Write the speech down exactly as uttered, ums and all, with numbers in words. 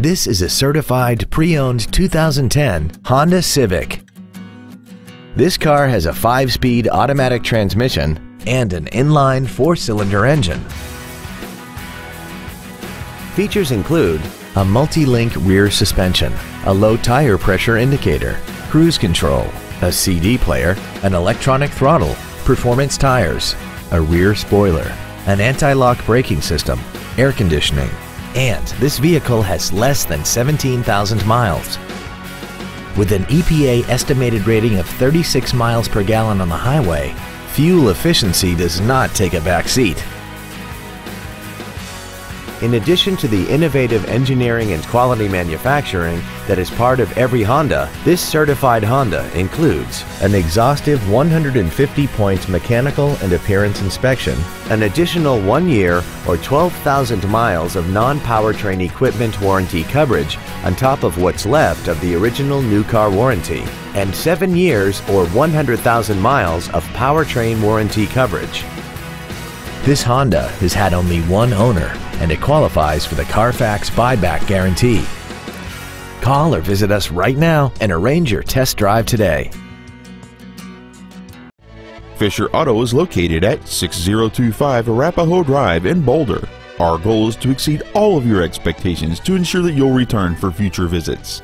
This is a certified pre-owned two thousand ten Honda Civic. This car has a five-speed automatic transmission and an inline four-cylinder engine. Features include a multi-link rear suspension, a low tire pressure indicator, cruise control, a C D player, an electronic throttle, performance tires, a rear spoiler, an anti-lock braking system, air conditioning, and this vehicle has less than seventeen thousand miles. With an E P A estimated rating of thirty-six miles per gallon on the highway, fuel efficiency does not take a back seat. In addition to the innovative engineering and quality manufacturing that is part of every Honda, this certified Honda includes an exhaustive one hundred fifty point mechanical and appearance inspection, an additional one year or twelve thousand miles of non-powertrain equipment warranty coverage on top of what's left of the original new car warranty, and seven years or one hundred thousand miles of powertrain warranty coverage. This Honda has had only one owner, and it qualifies for the Carfax buyback guarantee. Call or visit us right now and arrange your test drive today. Fisher Auto is located at six zero two five Arapahoe Drive in Boulder. Our goal is to exceed all of your expectations to ensure that you'll return for future visits.